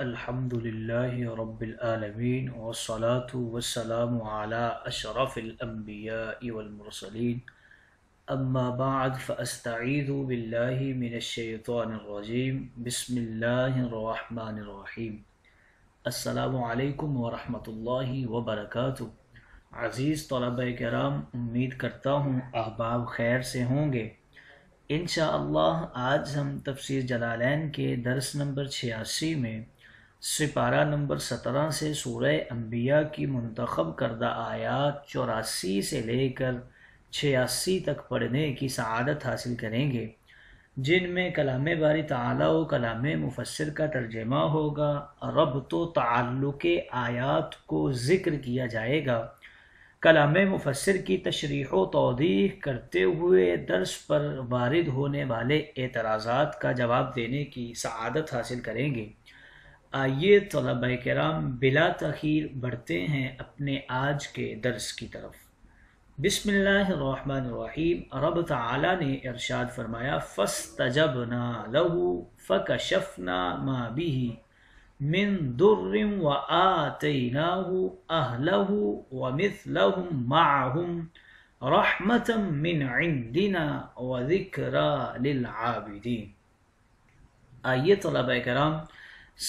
अल्हम्दुलिल्लाहि रब्बिल आलमीन वस्सलातु वस्सलामु अला अशरफिल अंबियाइ वल मुरसलीन अम्मा बाद फ़अस्तईज़ु बिल्लाहि मिनश शैतानिर रजीम बिस्मिल्लाहिर रहमानिर रहीम। अस्सलामु अलैकुम व रहमतुल्लाहि व बरकातुहू। अज़ीज़ तलबाए कराम, उम्मीद करता हूँ अहबाब खैर से होंगे। इंशाअल्लाह आज हम तफसीर जलालैन के दर्स नंबर 86 में सिपारा नंबर 17 से सूरह अंबिया की मुंतखब करदा आयात 84 से लेकर 86 तक पढ़ने की सआदत हासिल करेंगे, जिनमें कलाम बारी ताला व कलाम मुफस्सिर का तर्जमा होगा। रब्त व ताल्लुक़ आयात को ज़िक्र किया जाएगा। कलाम मुफस्सिर की तशरीह व तौदीह करते हुए दर्स पर वारिद होने वाले एतराज़ात का जवाब देने की सआदत हासिल करेंगे। आइए तलबाए कराम बिला तखीर बढ़ते हैं अपने आज के दर्स की तरफ। बिस्मिल्लाहिर्रहमानिर्रहीम। रब तआला ने इरशाद फरमाया, फ़स्तजबना लहू फ़कशफ़ना मा बिही मिन दुर्रिम व आतैनाहु अहलहु व मिथलहुम माहुम रहमतम मिन इंदिना व ज़िक्रा लिल आबिदीन। आइए तलबा कराम,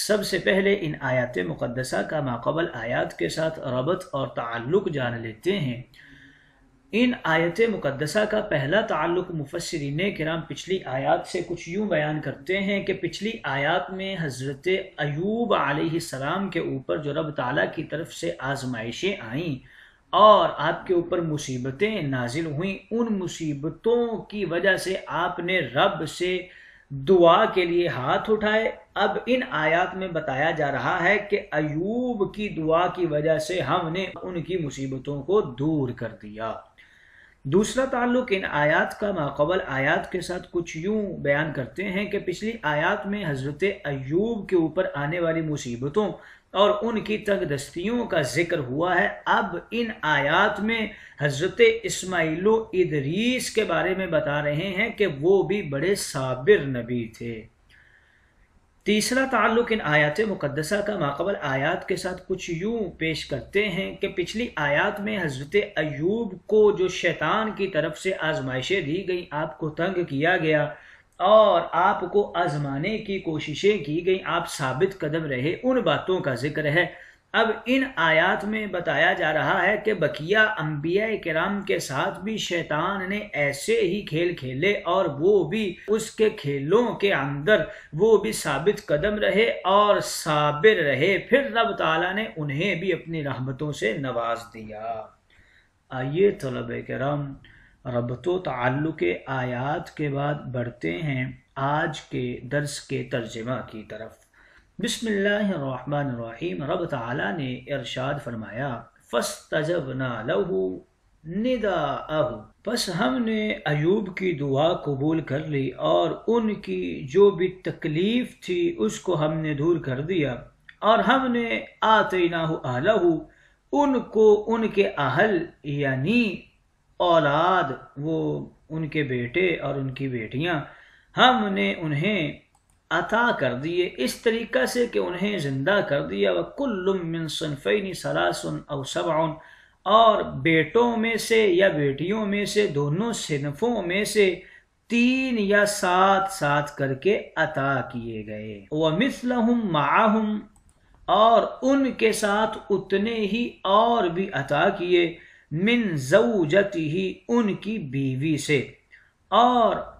सबसे पहले इन आयात मुक़द्दसा का माक़बल आयात के साथ रबत और ताल्लुक़ जान लेते हैं। इन आयत मुक़द्दसा का पहला ताल्लुक़ मुफस्सिरीन किराम पिछली आयत से कुछ यूँ बयान करते हैं कि पिछली आयत में हज़रत अय्यूब अलैहिस्सलाम के ऊपर जो रब ताला की तरफ से आजमाइशें आईं और आपके ऊपर मुसीबतें नाजिल हुईं, उन मुसीबतों की वजह से आपने रब से दुआ के लिए हाथ उठाए। अब इन आयत में बताया जा रहा है कि अय्यूब की दुआ की वजह से हमने उनकी मुसीबतों को दूर कर दिया। दूसरा ताल्लुक इन आयात का माक़बल आयात के साथ कुछ यूँ बयान करते हैं कि पिछली आयात में हज़रत अय्यूब के ऊपर आने वाली मुसीबतों और उनकी तंगदस्तियों का जिक्र हुआ है। अब इन आयात में हज़रत इस्माईल व इदरीस के बारे में बता रहे हैं कि वो भी बड़े साबिर नबी थे। तीसरा ताल्लुक इन आयात मुक़द्दसा का माक़बल आयात के साथ कुछ यूँ पेश करते हैं कि पिछली आयात में हज़रत अय्यूब को जो शैतान की तरफ से आजमाइशें दी गई, आपको तंग किया गया और आपको आजमाने की कोशिशें की गई, आप साबित कदम रहे, उन बातों का जिक्र है। अब इन आयात में बताया जा रहा है कि बकिया अम्बिया किराम के साथ भी शैतान ने ऐसे ही खेल खेले और वो भी उसके खेलों के अंदर वो भी साबित कदम रहे और साबिर रहे। फिर रब ताला ने उन्हें भी अपनी रहमतों से नवाज दिया। आइए तलबा किराम, रब्तो ताल्लुक़ आयात के बाद बढ़ते हैं आज के दर्स के तर्जमा की तरफ। बिस्मिल्लाहिर्रहमानिर्रहीम। रब ताला ने इरशाद फरमाया, फ़स्तजबना लहू निदाअहू। बस हमने अय्यूब की दुआ कबूल कर ली और उनकी जो भी तकलीफ़ थी उसको हमने दूर कर दिया, और हमने आतैनाहु अहलहू, उनको उनके अहल यानी औलाद, वो उनके बेटे और उनकी बेटियां, हमने उन्हें अता कर दिए इस तरीक़ा से कि उन्हें ज़िंदा कर दिया। व कुल्लुम मिन सनफ़ैनि सलासन औ सबअन, और बेटों में से या बेटियों में से दोनों सिनफ़ों में से तीन या सात सात करके अता किए गए। व मिस्लहुम माहुम, और उनके साथ उतने ही और भी अता किए। मिन ज़ौजतिही, उनकी बीवी से, और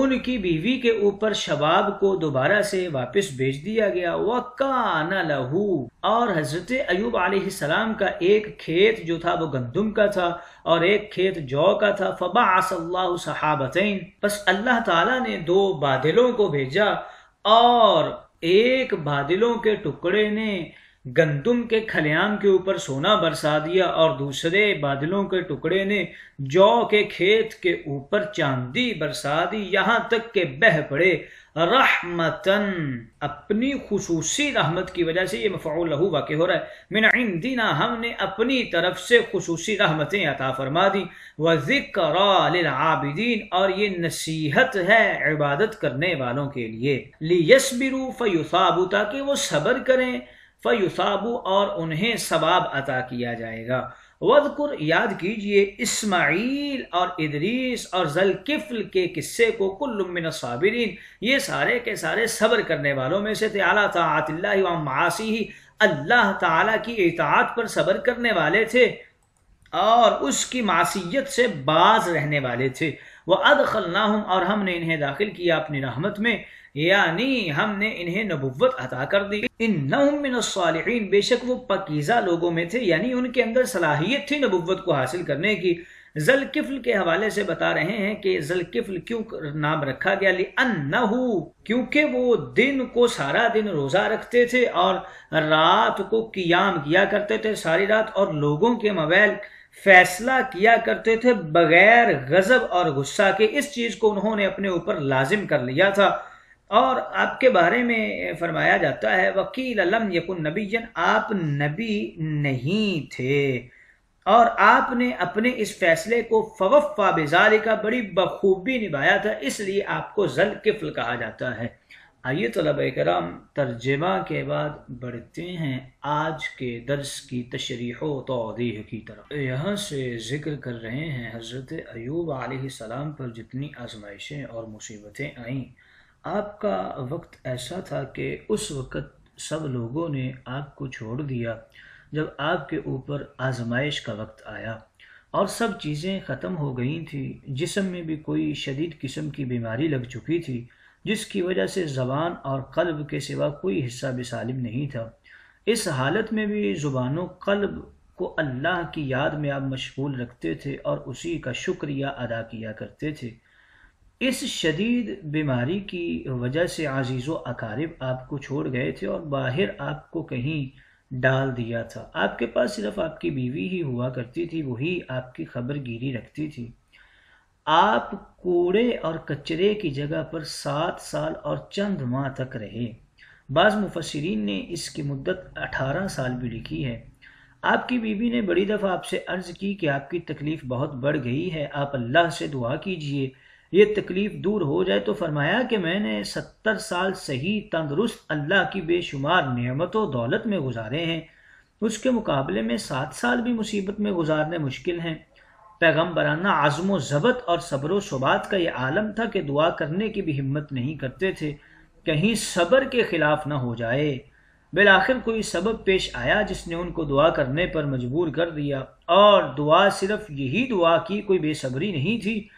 उनकी बीवी के ऊपर शबाब को दोबारा से वापस भेज दिया गया। वकाना लहू, और हज़रत अय्यूब अलैहिस्सलाम का एक खेत जो था वो गंदुम का था और एक खेत जौ का था। फ़बअसल्लाहु सहाबतैन, बस अल्लाह ताला ने दो बादलों को भेजा और एक बादलों के टुकड़े ने गंदुम के खलियान के ऊपर सोना बरसा दिया और दूसरे बादलों के टुकड़े ने जौ के खेत के ऊपर चांदी बरसा दी, यहाँ तक के बह पड़े। रहमतन अपनी खुसूसी रहमत की वजह से ये मफ़ऊल लहू वाक़े हो रहा है। मिन इंदिना हमने अपनी तरफ से खुसूसी रहमतें अता फरमा दी। व ज़िक्रा लिल आबिदीन और ये नसीहत है इबादत करने वालों के लिए। लियस्बिरू फयुसाबू ताकि वो सब्र करें, फयुसाबू और उन्हें सवाब अता किया जाएगा। वज़कुर याद कीजिए इस्माईल और इदरीस और ज़लकिफ़ल के किस्से को, कुल्लुम मिन साबिरीन ये सारे के सारे सब्र करने वालों में से थे। अला ताअतिल्लाहि व माआसिही अल्लाह ताला की इताअत पर सब्र करने वाले थे और उसकी मासियत से बाज रहने वाले थे। वह अदखलनाहुम और हमने इन्हें दाखिल किया अपनी रहमत में, यानी हमने इन्हें नबुव्वत अता कर दी। इन्नहुम मिनस्सालिहीन बेशक वो पकीज़ा लोगों में थे, यानी उनके अंदर सलाहियत थी नबुव्वत को हासिल करने की। ज़लकिफ़ल के हवाले से बता रहे हैं कि ज़लकिफ़ल क्यों नाम रखा गया, लिअन्नहु क्योंकि वो दिन को सारा दिन रोज़ा रखते थे और रात को कियाम किया करते थे सारी रात, और लोगों के मबैल फैसला किया करते थे बगैर गज़ब और गुस्सा के। इस चीज़ को उन्होंने अपने ऊपर लाजिम कर लिया था। और आपके बारे में फरमाया जाता है वकील लम यकुन नबीयन आप नबी नहीं थे और आपने अपने इस फैसले को फवफ़ा बिज़ालिका बड़ी बखूबी निभाया था, इसलिए आपको ज़लकिफ़ल कहा जाता है। आइए तलबा कराम तर्जमा के बाद बढ़ते हैं आज के दर्स की तशरीह व तौदीह की तरफ। यहाँ से जिक्र कर रहे हैं हज़रत अय्यूब अलैहिस्सलाम पर जितनी आजमाइशें और मुसीबतें आईं, आपका वक्त ऐसा था कि उस वक़्त सब लोगों ने आपको छोड़ दिया जब आपके ऊपर आजमाइश का वक्त आया और सब चीज़ें ख़त्म हो गई थी। जिस्म में भी कोई शदीद किस्म की बीमारी लग चुकी थी जिसकी वजह से ज़बान और क़ल्ब के सिवा कोई हिस्सा भी सालिम नहीं था। इस हालत में भी ज़ुबानों क़ल्ब को अल्लाह की याद में आप मशगूल रखते थे और उसी का शुक्रिया अदा किया करते थे। इस शदीद बीमारी की वजह से आजीज़ों अकारिब आपको छोड़ गए थे और बाहर आपको कहीं डाल दिया था। आपके पास सिर्फ आपकी बीवी ही हुआ करती थी, वही आपकी खबर गिरी रखती थी। आप कूड़े और कचरे की जगह पर 7 साल और चंद माह तक रहे। बाज़ मुफस्सिरीन ने इसकी मुद्दत 18 साल भी लिखी है। आपकी बीवी ने बड़ी दफ़ा आपसे अर्ज़ की कि आपकी तकलीफ़ बहुत बढ़ गई है, आप अल्लाह से दुआ कीजिए ये तकलीफ़ दूर हो जाए, तो फरमाया कि मैंने 70 साल सही तंदरुस्त अल्लाह की बेशुमार नेमतों दौलत में गुजारे हैं, उसके मुकाबले में 7 साल भी मुसीबत में गुजारने मुश्किल हैं। पैगम्बराना आज़म व ज़ब्त और सब्र व सुबात का ये आलम था कि दुआ करने की भी हिम्मत नहीं करते थे कहीं सब्र के ख़िलाफ़ ना हो जाए। बिलाखिर कोई सबब पेश आया जिसने उनको दुआ करने पर मजबूर कर दिया और दुआ सिर्फ यही दुआ की, कोई बेसब्री नहीं थी।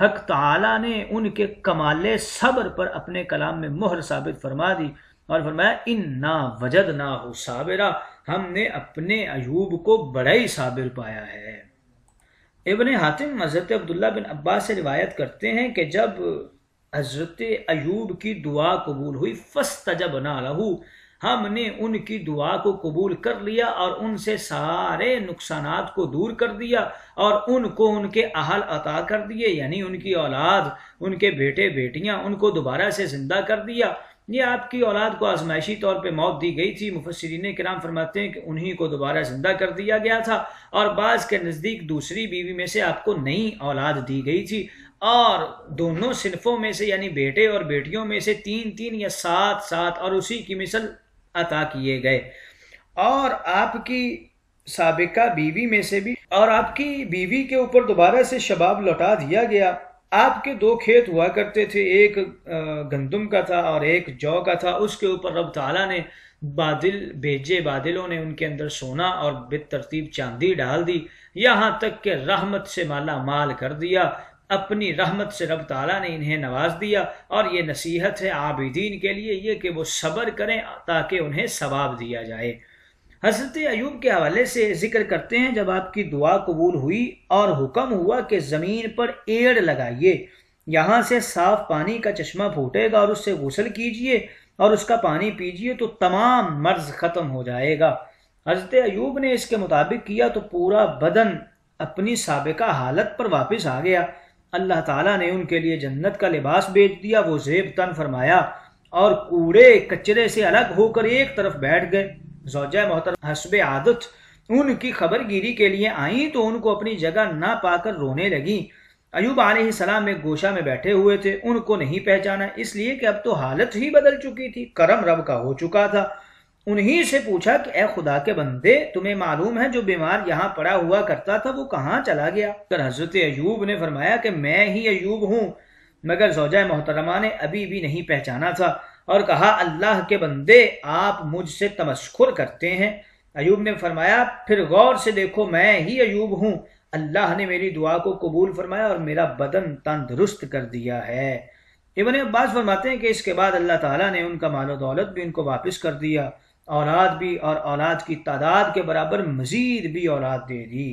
हक ताला ने उनके कमाले सब्र पर अपने कलाम में मोहर साबित फरमा दी और फरमाया इन्ना वजदनाहु साबिरा हमने अपने अयूब को बड़ा ही साबिर पाया है। इब्ने हातिम हज़रत अब्दुल्ला बिन अब्बास से रिवायत करते हैं कि जब हज़रत अयूब की दुआ कबूल हुई फस्तजबना लहू हमने उनकी दुआ को कबूल कर लिया और उनसे सारे नुकसानात को दूर कर दिया और उनको उनके अहल अता कर दिए, यानी उनकी औलाद उनके बेटे बेटियां उनको दोबारा से ज़िंदा कर दिया। ये आपकी औलाद को आजमाइशी तौर पे मौत दी गई थी, मुफस्सिरीन किराम फरमाते हैं कि उन्हीं को दोबारा ज़िंदा कर दिया गया था और बाज़ के नज़दीक दूसरी बीवी में से आपको नई औलाद दी गई थी और दोनों सिनफ़ों में से यानी बेटे और बेटियों में से 3-3 या 7-7 और उसी की मिसल अता किए गए। और आपकी साबिका बीवी में से भी और आपकी बीवी के ऊपर दोबारा से शबाब लौटा दिया गया। आपके 2 खेत हुआ करते थे, एक गंदम का था और एक जौ का था। उसके ऊपर रब ताला ने बादल भेजे, बादलों ने उनके अंदर सोना और बेतरतीब चांदी डाल दी, यहाँ तक के रहमत से मालामाल कर दिया। अपनी रहमत से रब ताला ने इन्हें नवाज दिया और ये नसीहत है आबिदीन के लिए ये कि वो सब्र करें ताकि उन्हें सवाब दिया जाए। हज़रत अय्यूब के हवाले से जिक्र करते हैं जब आपकी दुआ कबूल हुई और हुक्म हुआ कि ज़मीन पर एड़ लगाइए, यहाँ से साफ़ पानी का चश्मा फूटेगा और उससे गुसल कीजिए और उसका पानी पीजिए तो तमाम मर्ज खत्म हो जाएगा। हजरत अयूब ने इसके मुताबिक किया तो पूरा बदन अपनी साबिका हालत पर वापस आ गया। अल्लाह ताला ने उनके लिए जन्नत का लिबास भेज दिया, वो ज़ेब तन फरमाया और कूड़े कचरे से अलग होकर एक तरफ बैठ गए। ज़ौजा मोहतरम हस्बे आदत उनकी खबरगिरी के लिए आई तो उनको अपनी जगह ना पाकर रोने लगी। अयूब अलैहिस्सलाम एक गोशा में बैठे हुए थे, उनको नहीं पहचाना इसलिए कि अब तो हालत ही बदल चुकी थी, करम रब का हो चुका था। उन्हीं से पूछा कि ए खुदा के बंदे, तुम्हें मालूम है जो बीमार यहाँ पड़ा हुआ करता था वो कहाँ चला गया? तो हजरत अयूब ने फरमाया कि मैं ही अयूब हूँ, मगर ज़ौजा मोहतरमा ने अभी भी नहीं पहचाना था और कहा अल्लाह के बंदे आप मुझसे तमस्खुर करते हैं। अयूब ने फरमाया फिर गौर से देखो मैं ही अयूब हूँ, अल्लाह ने मेरी दुआ को कबूल फरमाया और मेरा बदन तंदुरुस्त कर दिया है। इब्न अब्बास फरमाते हैं कि इसके बाद अल्लाह ताला ने उनका मालो दौलत भी उनको वापस कर दिया, औलाद भी और औलाद की तादाद के बराबर मजीद भी औलाद दे दी।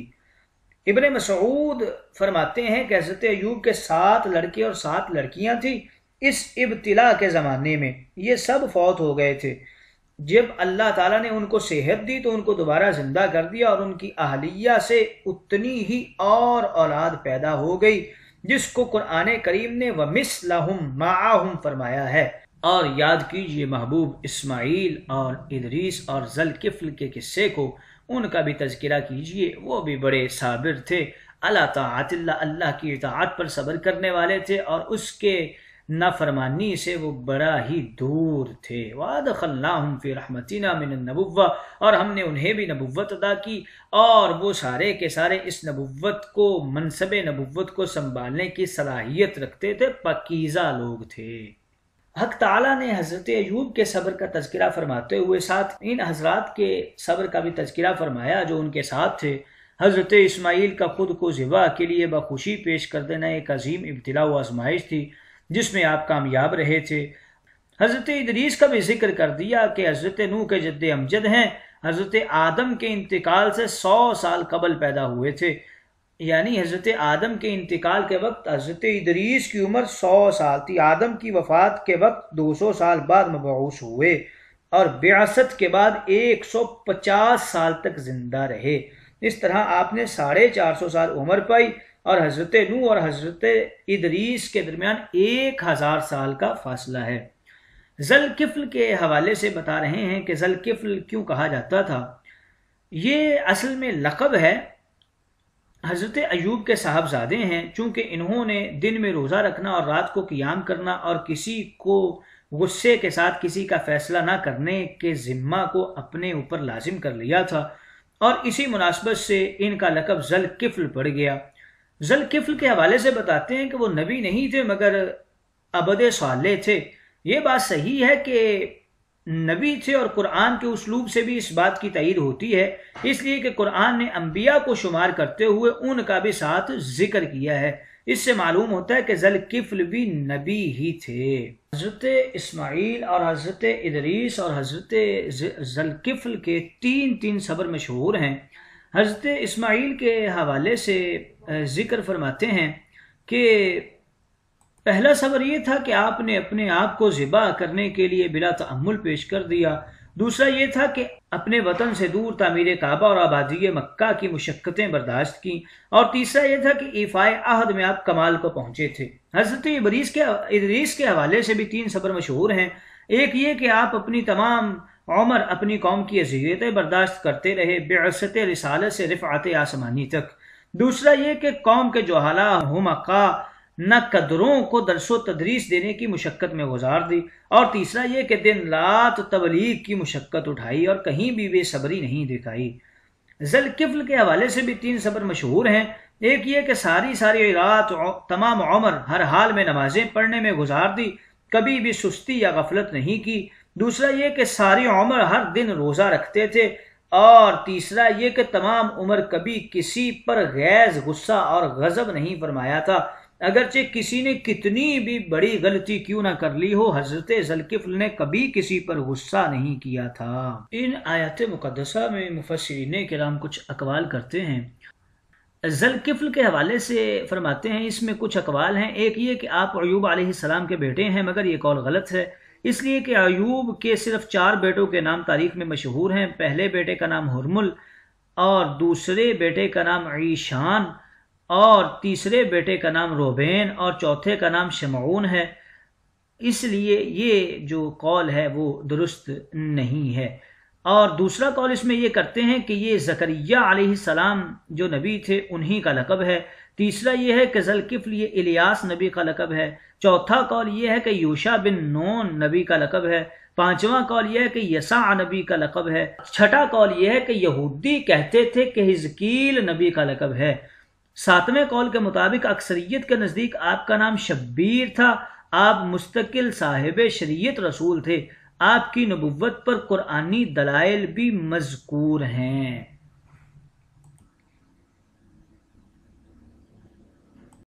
इब्ने मसूद फरमाते हैं कि हज़रत अयूब के 7 लड़के और 7 लड़कियां थी। इस इब्तिला के ज़माने में ये सब फौत हो गए थे। जब अल्लाह ताला ने उनको सेहत दी तो उनको दोबारा ज़िंदा कर दिया और उनकी अहलिया से उतनी ही और औलाद पैदा हो गई जिसको कुरान करीम ने वमिस्लहुम माअहुम फरमाया है। और याद कीजिए महबूब इस्माइल और इदरीस और ज़ुल्किफ्ल के किस्से को, उनका भी तज़किरा कीजिए। वो भी बड़े साबिर थे, अला ताअतिल्ला अल्लाह की इताअत पर सब्र करने वाले थे और उसके नाफरमानी से वो बड़ा ही दूर थे। वादखलनाहुम फी रहमतिना मिन नबुव्वा, और हमने उन्हें भी नबुव्वत अदा की और वो सारे के सारे इस नबुव्वत को, मनसब नबुव्वत को संभालने की सलाहियत रखते थे, पकीज़ा लोग थे। हक ताला ने हज़रत अयूब के सब्र का तज़किरा फरमाते हुए साथ इन हजरात के सब्र का भी तज़किरा फरमाया जो उनके साथ थे। हज़रत इस्माइल का ख़ुद को ज़िबा के लिए बखुशी पेश कर देना एक अजीम इब्तिला व आजमाइश थी जिसमें आप कामयाब रहे थे। हज़रत इदरीस का भी जिक्र कर दिया कि हज़रत नूह के जद्द अमजद हैं, हज़रत आदम के इंतकाल से 100 साल कबल पैदा हुए थे, यानी हज़रत आदम के इंतकाल के वक्त हज़रत इदरीस की उम्र 100 साल थी। आदम की वफ़ात के वक्त 200 साल बाद मबऊस हुए और बिअसत के बाद 150 साल तक ज़िंदा रहे। इस तरह आपने 450 साल उम्र पाई और हज़रत नूह और हज़रत इदरीस के दरमियान 1000 साल का फासला है। ज़ुल्किफ्ल के हवाले से बता रहे हैं कि ज़ुल्किफ्ल क्यों कहा जाता था, ये असल में लक़ब है। हज़रत अयूब के साहबजादे हैं, चूँकि इन्होंने दिन में रोज़ा रखना और रात को क़ियाम करना और किसी को गुस्से के साथ किसी का फ़ैसला ना करने के ज़िम्मा को अपने ऊपर लाजिम कर लिया था और इसी मुनासबत से इनका लक़ब ज़ुल्किफ्ल पड़ गया। ज़ुल्किफ्ल के हवाले से बताते हैं कि वो नबी नहीं थे मगर अबद साले थे। ये बात सही है कि नबी थे और कुरान के उसलूब से भी इस बात की तईद होती है, इसलिए कि कुरान ने अम्बिया को शुमार करते हुए उनका भी साथ जिक्र किया है। इससे मालूम होता है कि ज़ुल्किफ्ल भी नबी ही थे। हज़रत इस्माइल और हज़रत इदरीस और हज़रत ज़ुल्किफ्ल के 3-3 सबर मशहूर हैं। हज़रत इस्माइल के हवाले से जिक्र फरमाते हैं कि पहला सबर ये था कि आपने अपने आप को ज़िबा करने के लिए बिला तअम्मुल पेश कर दिया। दूसरा ये था कि अपने वतन से दूर तामीर काबा और आबादी मक्का की मुशक्क़तें बर्दाश्त की। और तीसरा ये था कि ईफ़ाए अहद में आप कमाल को पहुँचे थे। हज़रत इदरीस के हवाले से भी 3 सबर मशहूर हैं। एक ये कि आप अपनी तमाम उम्र अपनी कौम की अज़ियतें बर्दाश्त करते रहे, बिअसत रिसालत से रिफ़अत आसमानी तक। दूसरा ये कि कौम के जोहला हुमका न कदरों को दरसो तदरीस देने की मुशक्क़त में गुजार दी। और तीसरा ये कि दिन रात तबलीग की मुशक्क़त उठाई और कहीं भी बेसब्री नहीं दिखाई। ज़ुल्किफ्ल के हवाले से भी 3 सबर मशहूर हैं। एक ये कि सारी रात तमाम उम्र हर हाल में नमाजें पढ़ने में गुजार दी, कभी भी सुस्ती या गफलत नहीं की। दूसरा ये कि सारी उम्र हर दिन रोज़ा रखते थे। और तीसरा ये कि तमाम उम्र कभी किसी पर गैज़ गुस्सा और गज़ब नहीं फरमाया था, अगरचे किसी ने कितनी भी बड़ी गलती क्यों ना कर ली हो। हज़रत ज़ुल्किफ्ल ने कभी किसी पर गुस्सा नहीं किया था। इन आयत मुक़द्दसा में मुफस्सिरीन किराम कुछ अकवाल करते हैं। ज़ुल्किफ्ल के हवाले से फरमाते हैं इसमें कुछ अकवाल हैं। एक ये कि आप अयूब अलैहिस्सलाम के बेटे हैं, मगर ये कौल गलत है। इसलिए कि अयूब के सिर्फ 4 बेटों के नाम तारीख में मशहूर हैं। पहले बेटे का नाम हुरमुल और दूसरे बेटे का नाम ईशान और तीसरे बेटे का नाम रोबेन और चौथे का नाम शमऊन है। इसलिए ये जो कौल है वो दुरुस्त नहीं है। और दूसरा कौल इसमें ये करते हैं कि ये ज़करिया अलैहिस्सलाम जो नबी थे उन्हीं का लकब है। तीसरा ये है कि ज़ुल्किफ़्ल ये इलियास नबी का लकब है। चौथा कौल ये है कि यूशा बिन नून नबी का लकब है। पांचवा कौल यह है कि यसा नबी का लकब है। छठा कौल यह है कि यहूदी कहते थे कि हिजकील नबी का लकब है। सातवें कौल के मुताबिक अक्सरियत के नज़दीक आपका नाम शब्बीर था, आप मुस्तकिल साहिब शरीयत रसूल थे, आपकी नबुव्वत पर कुरानी दलाइल भी मज़कूर हैं।